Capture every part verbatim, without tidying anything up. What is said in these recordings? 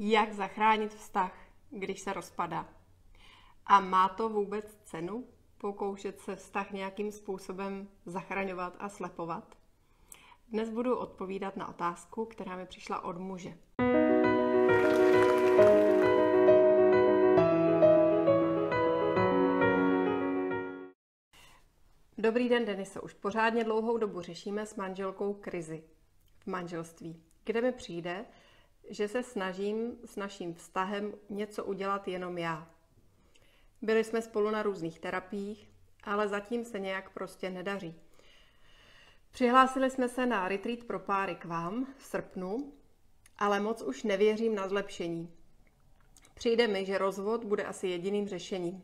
Jak zachránit vztah, když se rozpadá? A má to vůbec cenu pokoušet se vztah nějakým způsobem zachraňovat a slepovat? Dnes budu odpovídat na otázku, která mi přišla od muže. Dobrý den, Deniso. Už pořádně dlouhou dobu řešíme s manželkou krizi v manželství, kde mi přijde, že se snažím s naším vztahem něco udělat jenom já. Byli jsme spolu na různých terapiích, ale zatím se nějak prostě nedaří. Přihlásili jsme se na retreat pro páry k vám v srpnu, ale moc už nevěřím na zlepšení. Přijde mi, že rozvod bude asi jediným řešením.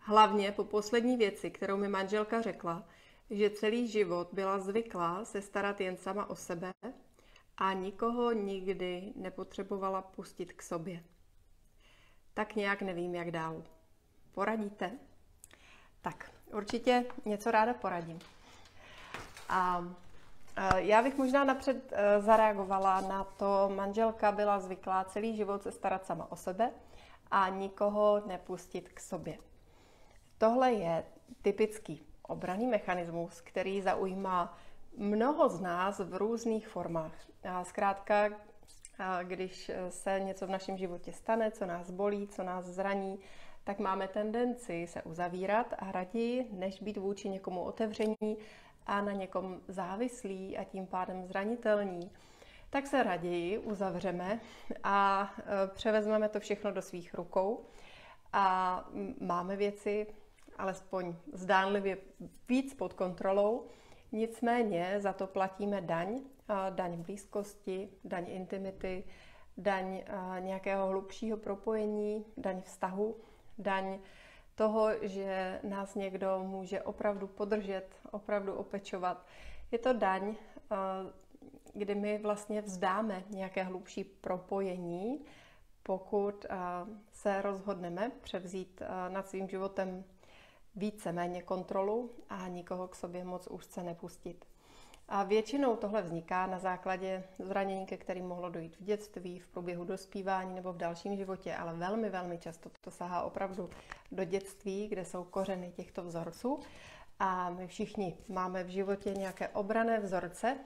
Hlavně po poslední věci, kterou mi manželka řekla, že celý život byla zvyklá se starat jen sama o sebe a nikoho nikdy nepotřebovala pustit k sobě. Tak nějak nevím, jak dál. Poradíte? Tak, určitě něco ráda poradím. A já bych možná napřed zareagovala na to, manželka byla zvyklá celý život se starat sama o sebe a nikoho nepustit k sobě. Tohle je typický obranný mechanismus, který zaujímá mnoho z nás v různých formách. A zkrátka, když se něco v našem životě stane, co nás bolí, co nás zraní, tak máme tendenci se uzavírat a raději, než být vůči někomu otevření a na někom závislí a tím pádem zranitelní, tak se raději uzavřeme a převezmeme to všechno do svých rukou a máme věci alespoň zdánlivě víc pod kontrolou. Nicméně za to platíme daň, daň blízkosti, daň intimity, daň nějakého hlubšího propojení, daň vztahu, daň toho, že nás někdo může opravdu podržet, opravdu opečovat. Je to daň, kdy my vlastně vzdáme nějaké hlubší propojení, pokud se rozhodneme převzít nad svým životem víceméně kontrolu a nikoho k sobě moc úzce nepustit. A většinou tohle vzniká na základě zranění, ke kterým mohlo dojít v dětství, v průběhu dospívání nebo v dalším životě, ale velmi, velmi často to sahá opravdu do dětství, kde jsou kořeny těchto vzorců. A my všichni máme v životě nějaké obranné vzorce,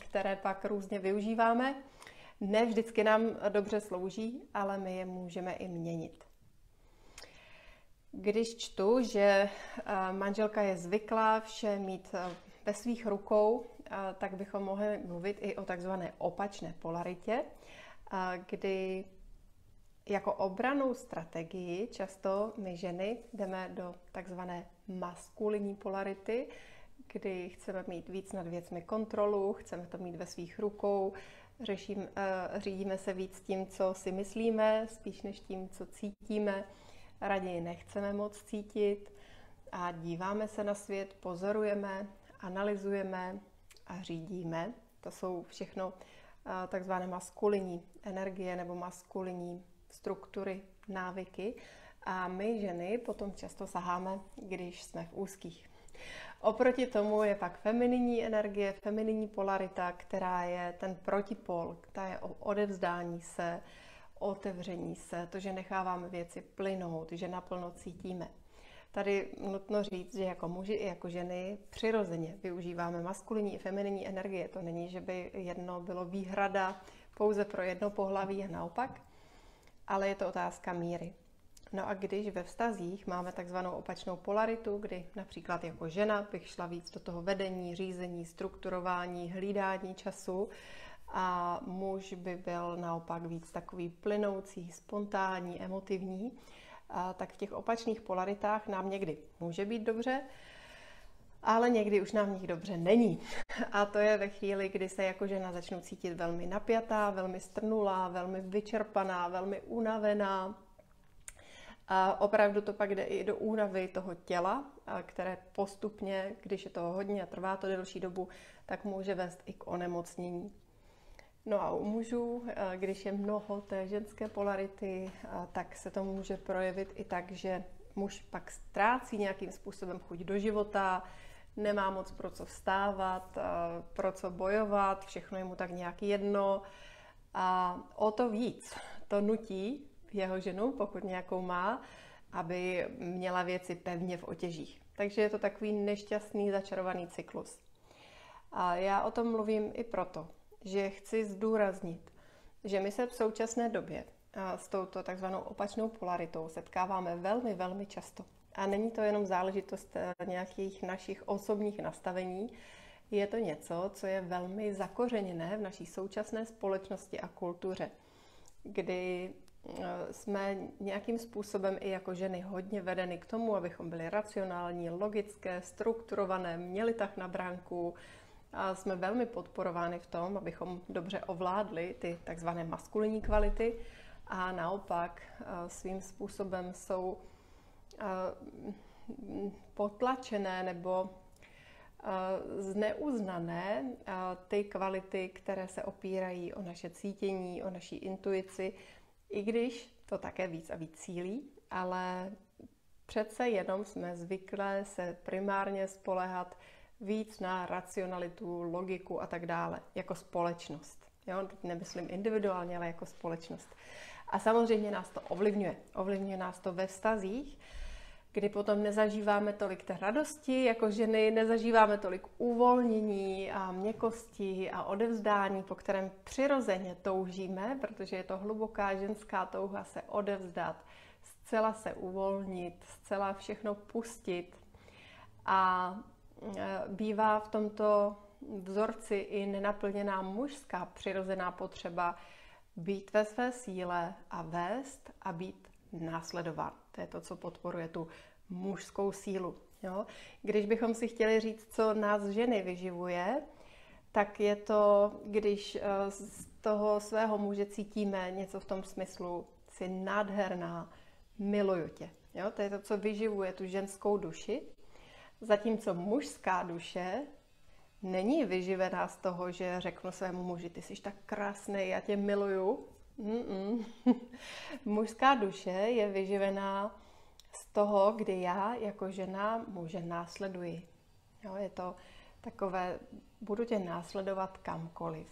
které pak různě využíváme. Ne vždycky nám dobře slouží, ale my je můžeme i měnit. Když čtu, že manželka je zvyklá vše mít ve svých rukou, tak bychom mohli mluvit i o takzvané opačné polaritě, kdy jako obranou strategii často my ženy jdeme do takzvané maskulinní polarity, kdy chceme mít víc nad věcmi kontrolu, chceme to mít ve svých rukou, řeším, řídíme se víc tím, co si myslíme, spíš než tím, co cítíme, raději nechceme moc cítit a díváme se na svět, pozorujeme, analyzujeme a řídíme. To jsou všechno takzvané maskulinní energie nebo maskulinní struktury, návyky. A my ženy potom často saháme, když jsme v úzkých. Oproti tomu je pak femininní energie, femininní polarita, která je ten protipol, která je o odevzdání se, otevření se, to, že necháváme věci plynout, že naplno cítíme. Tady nutno říct, že jako muži i jako ženy přirozeně využíváme maskulinní i femininní energie. To není, že by jedno bylo výhrada pouze pro jedno pohlaví a naopak, ale je to otázka míry. No a když ve vztazích máme takzvanou opačnou polaritu, kdy například jako žena bych šla víc do toho vedení, řízení, strukturování, hlídání času a muž by byl naopak víc takový plynoucí, spontánní, emotivní, a tak v těch opačných polaritách nám někdy může být dobře, ale někdy už nám nikdy dobře není. A to je ve chvíli, kdy se jako žena začnu cítit velmi napjatá, velmi strnulá, velmi vyčerpaná, velmi unavená. A opravdu to pak jde i do únavy toho těla, které postupně, když je toho hodně a trvá to delší dobu, tak může vést i k onemocnění. No a u mužů, když je mnoho té ženské polarity, tak se to může projevit i tak, že muž pak ztrácí nějakým způsobem chuť do života, nemá moc pro co vstávat, pro co bojovat, všechno je mu tak nějak jedno. A o to víc to nutí jeho ženu, pokud nějakou má, aby měla věci pevně v otěžích. Takže je to takový nešťastný, začarovaný cyklus. A já o tom mluvím i proto, že chci zdůraznit, že my se v současné době s touto takzvanou opačnou polaritou setkáváme velmi, velmi často. A není to jenom záležitost nějakých našich osobních nastavení, je to něco, co je velmi zakořeněné v naší současné společnosti a kultuře, kdy jsme nějakým způsobem i jako ženy hodně vedeny k tomu, abychom byli racionální, logické, strukturované, měli tah na bránku a jsme velmi podporovány v tom, abychom dobře ovládli ty takzvané maskulinní kvality a naopak svým způsobem jsou potlačené nebo zneuznané ty kvality, které se opírají o naše cítění, o naší intuici, i když to také víc a víc cílí, ale přece jenom jsme zvyklé se primárně spoléhat víc na racionalitu, logiku a tak dále, jako společnost. Jo? Teď nemyslím individuálně, ale jako společnost. A samozřejmě nás to ovlivňuje. Ovlivňuje nás to ve vztazích, kdy potom nezažíváme tolik té radosti, jako ženy, nezažíváme tolik uvolnění a měkkosti a odevzdání, po kterém přirozeně toužíme, protože je to hluboká ženská touha se odevzdat, zcela se uvolnit, zcela všechno pustit. A bývá v tomto vzorci i nenaplněná mužská přirozená potřeba být ve své síle a vést a být následován. To je to, co podporuje tu mužskou sílu. Jo? Když bychom si chtěli říct, co nás ženy vyživuje, tak je to, když z toho svého muže cítíme něco v tom smyslu, jsi nádherná, miluju tě. Jo? To je to, co vyživuje tu ženskou duši. Zatímco mužská duše není vyživená z toho, že řeknu svému muži, ty jsi tak krásný, já tě miluju. Mm-mm. Mužská duše je vyživená z toho, kdy já jako žena muže následuji. Jo, je to takové, budu tě následovat kamkoliv.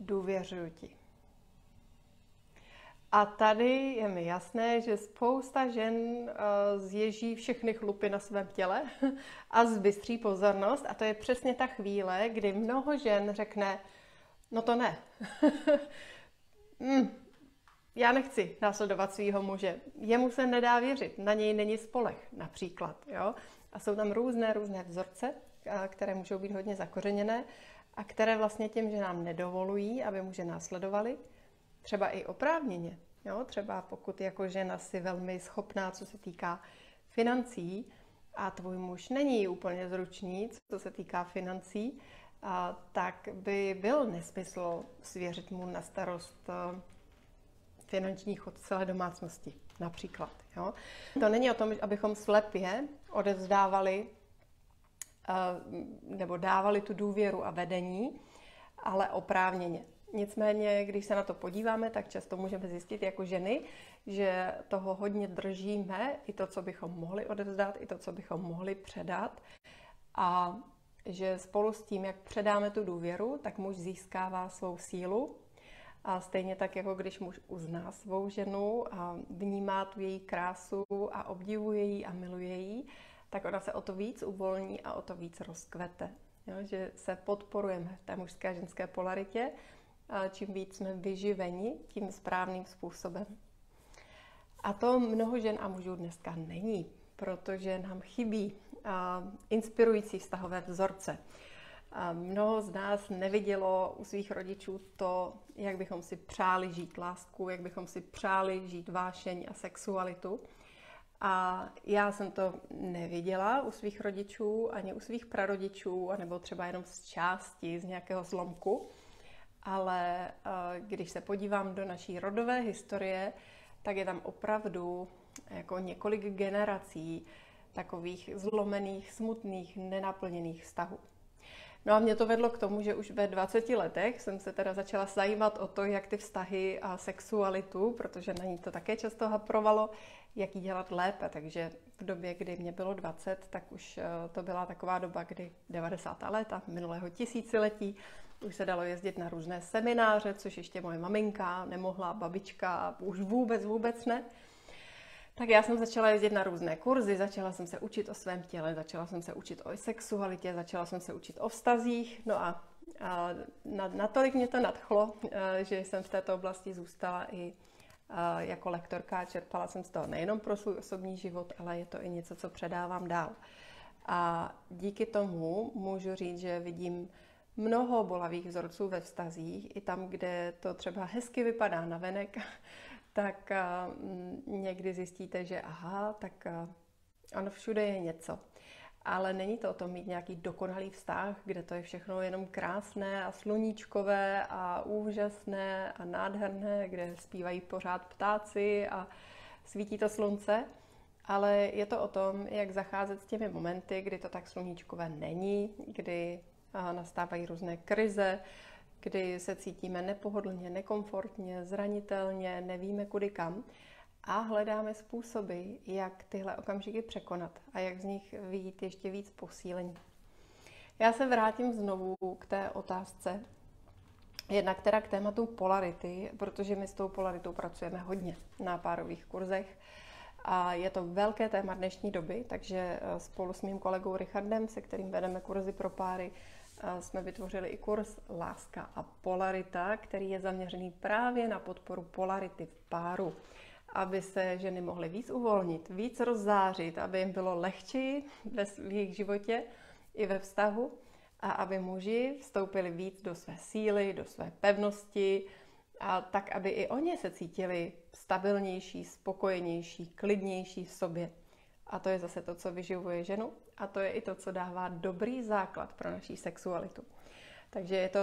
Důvěřuji ti. A tady je mi jasné, že spousta žen zježí všechny chlupy na svém těle a zbystří pozornost. A to je přesně ta chvíle, kdy mnoho žen řekne, no to ne. mm, já nechci následovat svého muže. Jemu se nedá věřit, na něj není spoleh například. Jo? A jsou tam různé, různé vzorce, které můžou být hodně zakořeněné a které vlastně tím, že nám nedovolují, aby muže následovali, třeba i oprávněně. Jo? Třeba pokud jako žena si velmi schopná, co se týká financí, a tvůj muž není úplně zručný, co se týká financí, a tak by byl nesmysl svěřit mu na starost finanční chod celé domácnosti, například. Jo? To není o tom, abychom slepě odevzdávali nebo dávali tu důvěru a vedení, ale oprávněně. Nicméně, když se na to podíváme, tak často můžeme zjistit jako ženy, že toho hodně držíme, i to, co bychom mohli odevzdat, i to, co bychom mohli předat. A že spolu s tím, jak předáme tu důvěru, tak muž získává svou sílu. A stejně tak, jako když muž uzná svou ženu a vnímá tu její krásu a obdivuje ji a miluje ji, tak ona se o to víc uvolní a o to víc rozkvete. Jo, že se podporujeme v té mužské a ženské polaritě. A čím víc jsme vyživeni, tím správným způsobem. A to mnoho žen a mužů dneska není, protože nám chybí inspirující vztahové vzorce. Mnoho z nás nevidělo u svých rodičů to, jak bychom si přáli žít lásku, jak bychom si přáli žít vášeň a sexualitu. A já jsem to neviděla u svých rodičů, ani u svých prarodičů, anebo třeba jenom z části, z nějakého zlomku. Ale když se podívám do naší rodové historie, tak je tam opravdu jako několik generací takových zlomených, smutných, nenaplněných vztahů. No a mě to vedlo k tomu, že už ve dvaceti letech jsem se teda začala zajímat o to, jak ty vztahy a sexualitu, protože na ní to také často haprovalo, jak ji dělat lépe. Takže v době, kdy mě bylo dvacet, tak už to byla taková doba, kdy devadesátá léta minulého tisíciletí, Už se dalo jezdit na různé semináře, což ještě moje maminka nemohla, babička, už vůbec, vůbec ne. Tak já jsem začala jezdit na různé kurzy, začala jsem se učit o svém těle, začala jsem se učit o sexualitě, začala jsem se učit o vztazích. No a, a natolik mě to nadchlo, že jsem v této oblasti zůstala i jako lektorka. Čerpala jsem z toho nejenom pro svůj osobní život, ale je to i něco, co předávám dál. A díky tomu můžu říct, že vidím mnoho bolavých vzorců ve vztazích, i tam, kde to třeba hezky vypadá navenek, tak někdy zjistíte, že aha, tak ano, všude je něco. Ale není to o tom mít nějaký dokonalý vztah, kde to je všechno jenom krásné a sluníčkové a úžasné a nádherné, kde zpívají pořád ptáci a svítí to slunce. Ale je to o tom, jak zacházet s těmi momenty, kdy to tak sluníčkové není, kdy nastávají různé krize, kdy se cítíme nepohodlně, nekomfortně, zranitelně, nevíme kudy kam a hledáme způsoby, jak tyhle okamžiky překonat a jak z nich vyjít ještě víc posílení. Já se vrátím znovu k té otázce, jednak teda k tématu polarity, protože my s tou polaritou pracujeme hodně na párových kurzech. A je to velké téma dnešní doby, takže spolu s mým kolegou Richardem, se kterým vedeme kurzy pro páry, jsme vytvořili i kurz Láska a polarita, který je zaměřený právě na podporu polarity v páru, aby se ženy mohly víc uvolnit, víc rozzářit, aby jim bylo lehčí ve svých životě i ve vztahu a aby muži vstoupili víc do své síly, do své pevnosti, a tak, aby i oni se cítili stabilnější, spokojenější, klidnější v sobě. A to je zase to, co vyživuje ženu a to je i to, co dává dobrý základ pro naší sexualitu. Takže je to,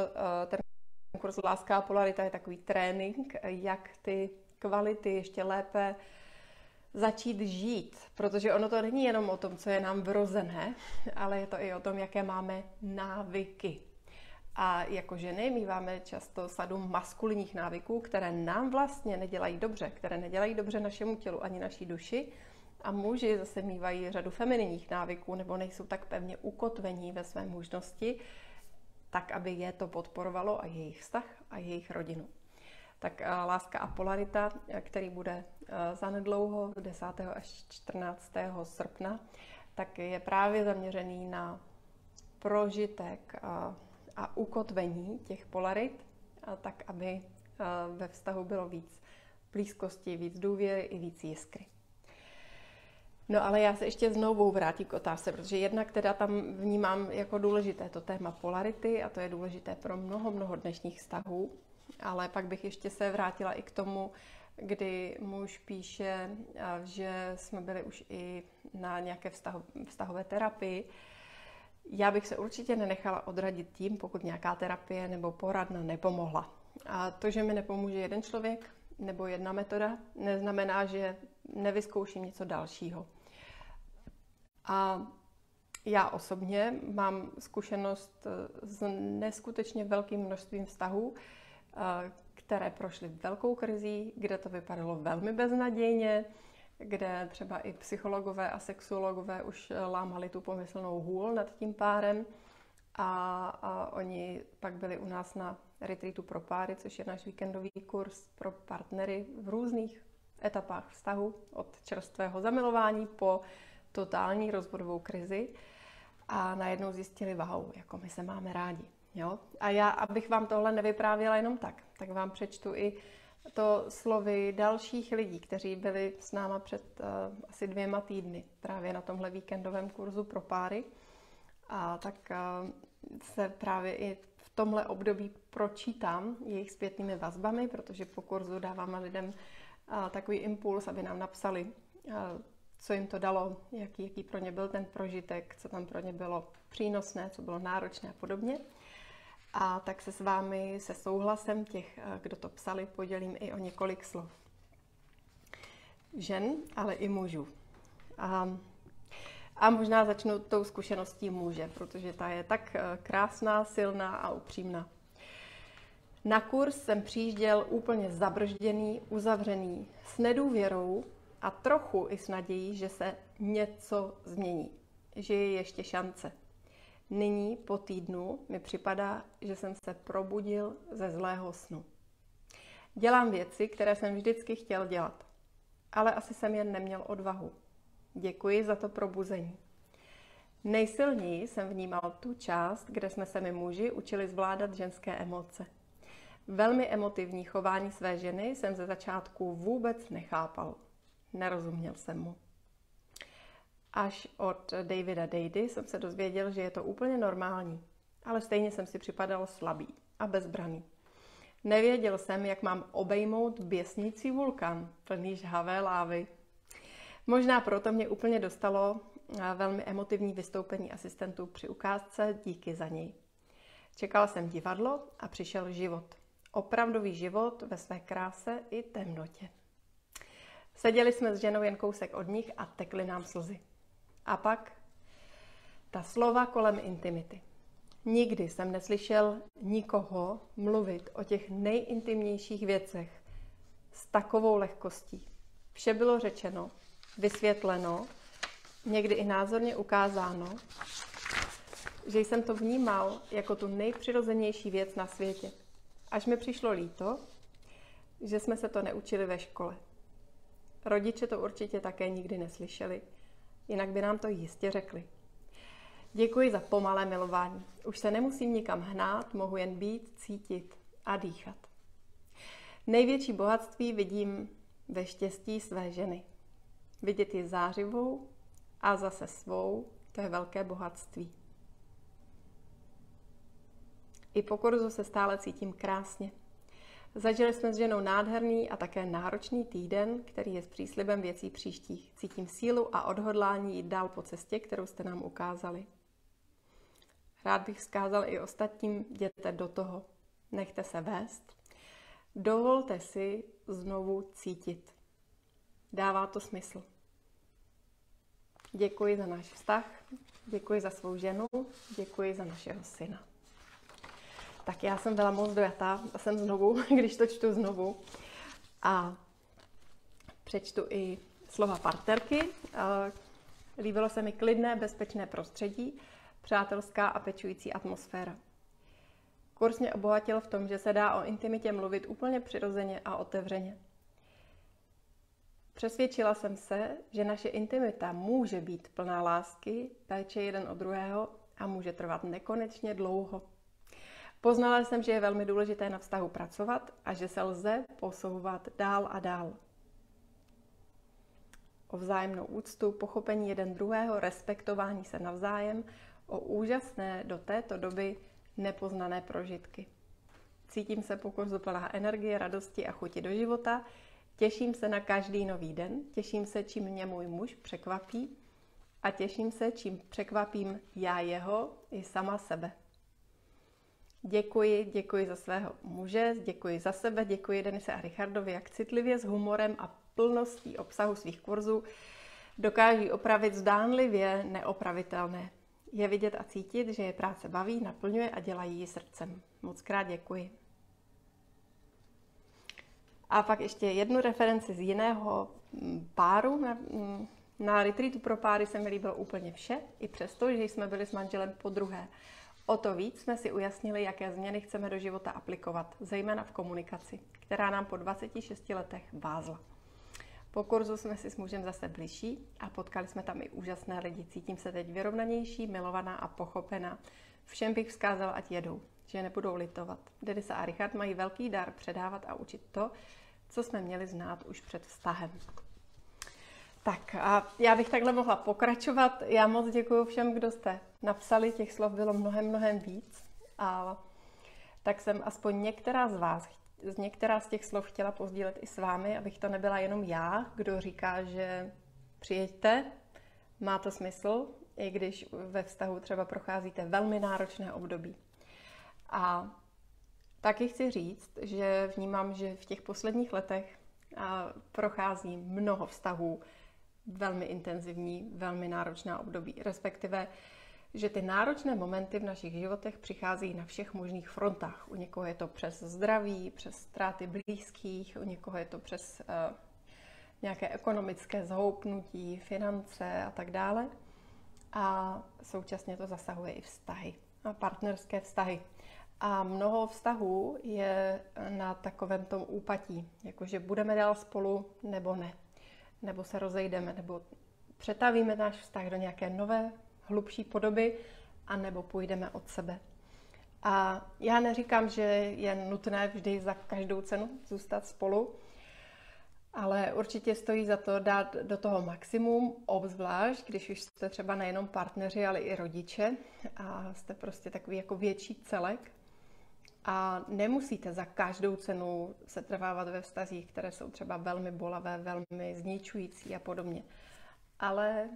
ten kurz Láska a polarita je takový trénink, jak ty kvality ještě lépe začít žít. Protože ono to není jenom o tom, co je nám vrozené, ale je to i o tom, jaké máme návyky. A jako ženy míváme často sadu maskulinních návyků, které nám vlastně nedělají dobře, které nedělají dobře našemu tělu ani naší duši. A muži zase mívají řadu femininních návyků nebo nejsou tak pevně ukotvení ve své mužnosti, tak, aby je to podporovalo a jejich vztah a jejich rodinu. Tak Láska a polarita, který bude zanedlouho desátého až čtrnáctého srpna, tak je právě zaměřený na prožitek a ukotvení těch polarit, a tak, aby ve vztahu bylo víc blízkosti, víc důvěry i víc jiskry. No ale já se ještě znovu vrátím k otázce, protože jednak teda tam vnímám jako důležité to téma polarity a to je důležité pro mnoho, mnoho dnešních vztahů, ale pak bych ještě se vrátila i k tomu, kdy muž píše, že jsme byli už i na nějaké vztahové terapii. Já bych se určitě nenechala odradit tím, pokud nějaká terapie nebo poradna nepomohla. A to, že mi nepomůže jeden člověk nebo jedna metoda, neznamená, že nevyzkouším něco dalšího. A já osobně mám zkušenost s neskutečně velkým množstvím vztahů, které prošly velkou krizí, kde to vypadalo velmi beznadějně, kde třeba i psychologové a sexuologové už lámali tu pomyslnou hůl nad tím párem a, a oni pak byli u nás na retreatu pro páry, což je náš víkendový kurz pro partnery v různých etapách vztahu, od čerstvého zamilování po totální rozvodovou krizi a najednou zjistili, wow, jako my se máme rádi. Jo? A já, abych vám tohle nevyprávěla jenom tak, tak vám přečtu i to slovy dalších lidí, kteří byli s náma před uh, asi dvěma týdny právě na tomhle víkendovém kurzu pro páry. A tak uh, se právě i v tomhle období pročítám jejich zpětnými vazbami, protože po kurzu dáváme lidem uh, takový impuls, aby nám napsali, uh, co jim to dalo, jaký, jaký pro ně byl ten prožitek, co tam pro ně bylo přínosné, co bylo náročné a podobně. A tak se s vámi, se souhlasem těch, kdo to psali, podělím i o několik slov. Žen, ale i mužů. A, a možná začnu tou zkušeností muže, protože ta je tak krásná, silná a upřímná. Na kurz jsem přijížděl úplně zabržděný, uzavřený, s nedůvěrou a trochu i s nadějí, že se něco změní, že je ještě šance. Nyní po týdnu mi připadá, že jsem se probudil ze zlého snu. Dělám věci, které jsem vždycky chtěl dělat, ale asi jsem jen neměl odvahu. Děkuji za to probuzení. Nejsilněji jsem vnímal tu část, kde jsme se my muži učili zvládat ženské emoce. Velmi emotivní chování své ženy jsem ze začátku vůbec nechápal. Nerozuměl jsem mu. Až od Davida Dady jsem se dozvěděl, že je to úplně normální, ale stejně jsem si připadal slabý a bezbraný. Nevěděl jsem, jak mám obejmout běsnící vulkan plný žhavé lávy. Možná proto mě úplně dostalo velmi emotivní vystoupení asistentů při ukázce, díky za něj. Čekal jsem divadlo a přišel život. Opravdový život ve své kráse i temnotě. Seděli jsme s ženou jen kousek od nich a tekly nám slzy. A pak ta slova kolem intimity. Nikdy jsem neslyšel nikoho mluvit o těch nejintimnějších věcech s takovou lehkostí. Vše bylo řečeno, vysvětleno, někdy i názorně ukázáno, že jsem to vnímal jako tu nejpřirozenější věc na světě. Až mi přišlo líto, že jsme se to neučili ve škole. Rodiče to určitě také nikdy neslyšeli, jinak by nám to jistě řekli. Děkuji za pomalé milování. Už se nemusím nikam hnát, mohu jen být, cítit a dýchat. Největší bohatství vidím ve štěstí své ženy. Vidět ji zářivou a zase svou, to je velké bohatství. I po kurzu se stále cítím krásně. Zažili jsme s ženou nádherný a také náročný týden, který je s příslibem věcí příštích. Cítím sílu a odhodlání jít dál po cestě, kterou jste nám ukázali. Rád bych vzkázal i ostatním, jděte do toho. Nechte se vést. Dovolte si znovu cítit. Dává to smysl. Děkuji za náš vztah, děkuji za svou ženu, děkuji za našeho syna. Tak já jsem byla moc dojatá a jsem znovu, když to čtu znovu. A přečtu i slova partnerky. Líbilo se mi klidné, bezpečné prostředí, přátelská a pečující atmosféra. Kurz mě obohatil v tom, že se dá o intimitě mluvit úplně přirozeně a otevřeně. Přesvědčila jsem se, že naše intimita může být plná lásky, péče jeden o druhého a může trvat nekonečně dlouho. Poznala jsem, že je velmi důležité na vztahu pracovat a že se lze posouvat dál a dál. O vzájemnou úctu, pochopení jeden druhého, respektování se navzájem, o úžasné do této doby nepoznané prožitky. Cítím se po kurzu plná energie, radosti a chuti do života. Těším se na každý nový den, těším se, čím mě můj muž překvapí a těším se, čím překvapím já jeho i sama sebe. Děkuji, děkuji za svého muže, děkuji za sebe, děkuji Denise a Richardovi, jak citlivě, s humorem a plností obsahu svých kurzů dokáží opravit zdánlivě neopravitelné. Je vidět a cítit, že je práce baví, naplňuje a dělají ji srdcem. Moc krát děkuji. A pak ještě jednu referenci z jiného páru. Na, na retreatu pro páry se mi líbilo úplně vše, i přesto, že jsme byli s manželem podruhé. O to víc jsme si ujasnili, jaké změny chceme do života aplikovat, zejména v komunikaci, která nám po dvaceti šesti letech vázla. Po kurzu jsme si s mužem zase bližší a potkali jsme tam i úžasné lidi. Cítím se teď vyrovnanější, milovaná a pochopená. Všem bych vzkázala, ať jedou, že nebudou litovat. Denisa a Richard mají velký dar předávat a učit to, co jsme měli znát už před vztahem. Tak a já bych takhle mohla pokračovat. Já moc děkuji všem, kdo jste napsali, těch slov bylo mnohem, mnohem víc. A tak jsem aspoň některá z vás, z některá z těch slov chtěla pozdílet i s vámi, abych to nebyla jenom já, kdo říká, že přijeďte, má to smysl, i když ve vztahu třeba procházíte velmi náročné období. A taky chci říct, že vnímám, že v těch posledních letech prochází mnoho vztahů, velmi intenzivní, velmi náročná období, respektive, že ty náročné momenty v našich životech přichází na všech možných frontách. U někoho je to přes zdraví, přes ztráty blízkých, u někoho je to přes uh, nějaké ekonomické zhoupnutí, finance a tak dále. a současně to zasahuje i vztahy, partnerské vztahy. A mnoho vztahů je na takovém tom úpatí, jakože budeme dál spolu nebo ne, nebo se rozejdeme, nebo přetavíme náš vztah do nějaké nové, hlubší podoby, anebo půjdeme od sebe. A já neříkám, že je nutné vždy za každou cenu zůstat spolu, ale určitě stojí za to dát do toho maximum, obzvlášť, když už jste třeba nejenom partneři, ale i rodiče a jste prostě takový jako větší celek. A nemusíte za každou cenu se trvávat ve vztazích, které jsou třeba velmi bolavé, velmi zničující a podobně. Ale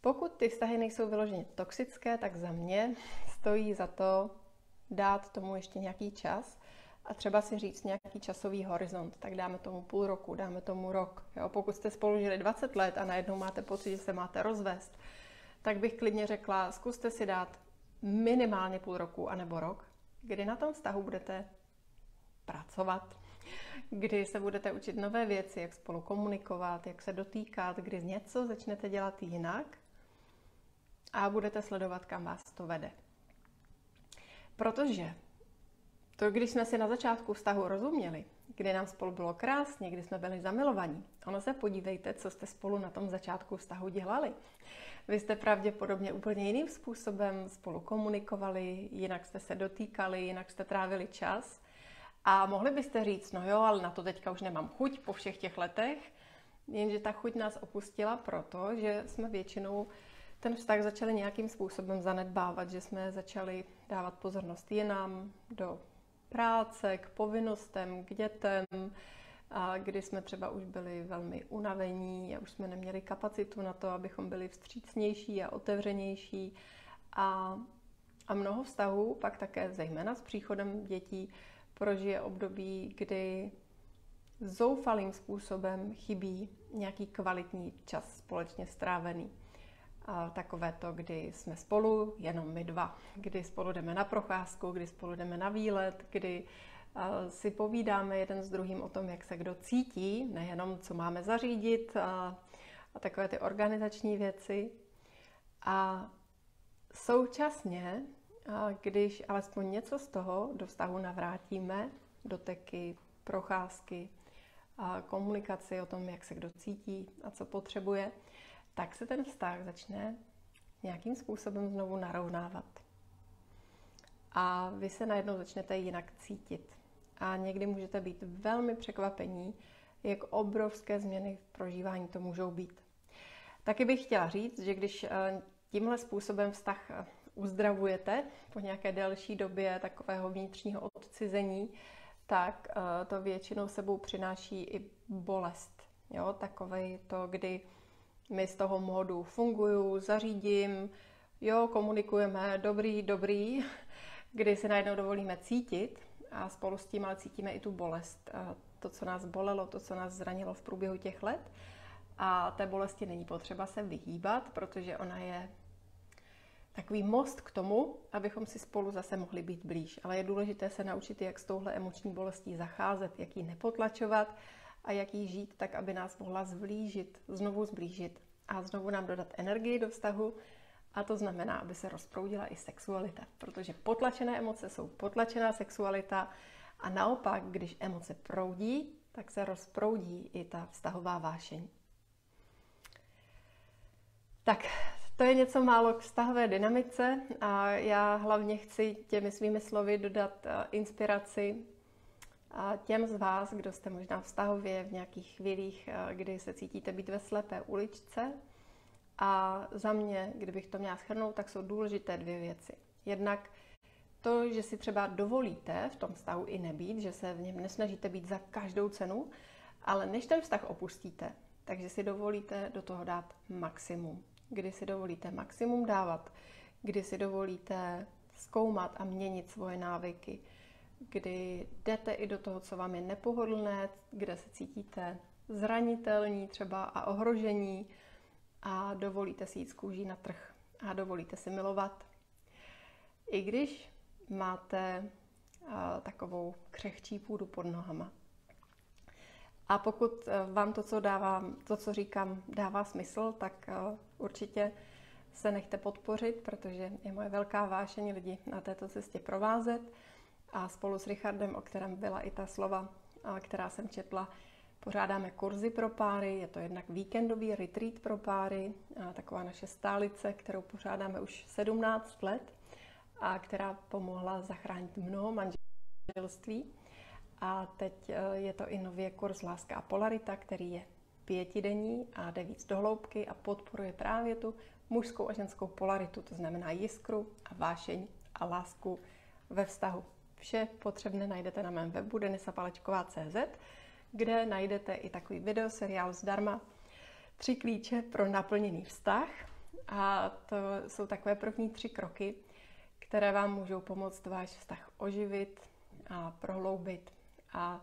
pokud ty vztahy nejsou vyloženě toxické, tak za mě stojí za to dát tomu ještě nějaký čas a třeba si říct nějaký časový horizont. Tak dáme tomu půl roku, dáme tomu rok. Jo, pokud jste spolu žili dvacet let a najednou máte pocit, že se máte rozvést, tak bych klidně řekla, zkuste si dát minimálně půl roku anebo rok, kdy na tom vztahu budete pracovat, kdy se budete učit nové věci, jak spolu komunikovat, jak se dotýkat, kdy něco začnete dělat jinak a budete sledovat, kam vás to vede. Protože to, když jsme si na začátku vztahu rozuměli, kdy nám spolu bylo krásně, kdy jsme byli zamilovaní, ono se podívejte, co jste spolu na tom začátku vztahu dělali. Vy jste pravděpodobně úplně jiným způsobem spolu komunikovali, jinak jste se dotýkali, jinak jste trávili čas. A mohli byste říct, no jo, ale na to teďka už nemám chuť po všech těch letech, jenže ta chuť nás opustila proto, že jsme většinou ten vztah začali nějakým způsobem zanedbávat, že jsme začali dávat pozornost jinam, do práce, k povinnostem, k dětem, a kdy jsme třeba už byli velmi unavení a už jsme neměli kapacitu na to, abychom byli vstřícnější a otevřenější. A, a mnoho vztahů pak také, zejména s příchodem dětí, prožije období, kdy zoufalým způsobem chybí nějaký kvalitní čas společně strávený. A takové to, kdy jsme spolu, jenom my dva, kdy spolu jdeme na procházku, kdy spolu jdeme na výlet, kdy si povídáme jeden s druhým o tom, jak se kdo cítí, nejenom co máme zařídit a, a takové ty organizační věci. A současně, a když alespoň něco z toho do vztahu navrátíme, doteky, procházky, a komunikaci o tom, jak se kdo cítí a co potřebuje, tak se ten vztah začne nějakým způsobem znovu narovnávat. A vy se najednou začnete jinak cítit. A někdy můžete být velmi překvapení, jak obrovské změny v prožívání to můžou být. Taky bych chtěla říct, že když tímhle způsobem vztah uzdravujete po nějaké delší době takového vnitřního odcizení, tak to většinou sebou přináší i bolest. Jo? Takové to, kdy my z toho módu funguju, zařídím, jo, komunikujeme, dobrý, dobrý, kdy si najednou dovolíme cítit a spolu s tím ale cítíme i tu bolest. To, co nás bolelo, to, co nás zranilo v průběhu těch let. A té bolesti není potřeba se vyhýbat, protože ona je takový most k tomu, abychom si spolu zase mohli být blíž. Ale je důležité se naučit, jak s touhle emoční bolestí zacházet, jak ji nepotlačovat a jak ji žít tak, aby nás mohla zvlížit, znovu zblížit a znovu nám dodat energii do vztahu. A to znamená, aby se rozproudila i sexualita, protože potlačené emoce jsou potlačená sexualita a naopak, když emoce proudí, tak se rozproudí i ta vztahová vášeň. Tak, to je něco málo k vztahové dynamice a já hlavně chci těmi svými slovy dodat inspiraci těm z vás, kdo jste možná vztahově v nějakých chvílích, kdy se cítíte být ve slepé uličce. A za mě, kdybych to měla shrnout, tak jsou důležité dvě věci. Jednak to, že si třeba dovolíte v tom vztahu i nebýt, že se v něm nesnažíte být za každou cenu, ale než ten vztah opustíte, takže si dovolíte do toho dát maximum. Kdy si dovolíte maximum dávat, kdy si dovolíte zkoumat a měnit svoje návyky, kdy jdete i do toho, co vám je nepohodlné, kde se cítíte zranitelní třeba a ohrožení, a dovolíte si jít z kůží na trh a dovolíte si milovat. I když máte a, takovou křehčí půdu pod nohama. A pokud vám to, co dávám, to, co říkám, dává smysl, tak a, určitě se nechte podpořit, protože je moje velká vášeň lidi na této cestě provázet. A spolu s Richardem, o kterém byla i ta slova, která jsem četla, pořádáme kurzy pro páry, je to jednak víkendový retreat pro páry, taková naše stálice, kterou pořádáme už sedmnáct let a která pomohla zachránit mnoho manželství. A teď je to i nově kurz Láska a polarita, který je pětidenní a jde víc do hloubky a podporuje právě tu mužskou a ženskou polaritu, to znamená jiskru a vášeň a lásku ve vztahu. Vše potřebné najdete na mém webu denisa palečková tečka cé zet, kde najdete i takový videoseriál zdarma Tři klíče pro naplněný vztah. A to jsou takové první tři kroky, které vám můžou pomoct váš vztah oživit a prohloubit a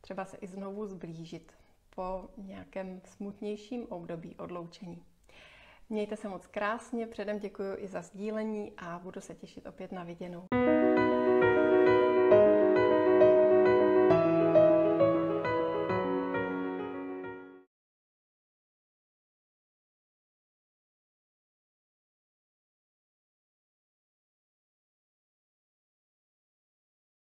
třeba se i znovu zblížit po nějakém smutnějším období odloučení. Mějte se moc krásně, předem děkuji i za sdílení a budu se těšit opět na viděnou.